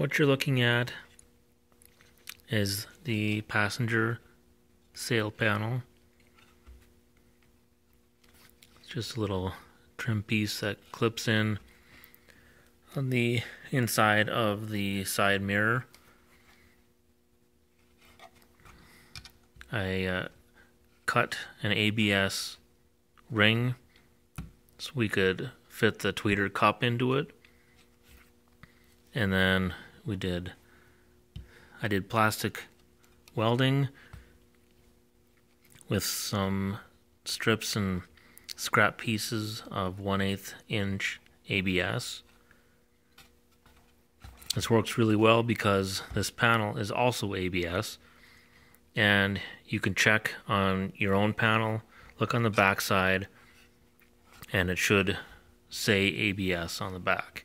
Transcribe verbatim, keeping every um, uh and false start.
what you're looking at is the passenger sail panel. It's just a little trim piece that clips in on the inside of the side mirror. I uh, cut an A B S ring so we could fit the tweeter cup into it, and then we did I did plastic welding with some strips and scrap pieces of one eighth inch A B S. This works really well because this panel is also A B S, and you can check on your own panel, look on the back side, and it should say A B S on the back.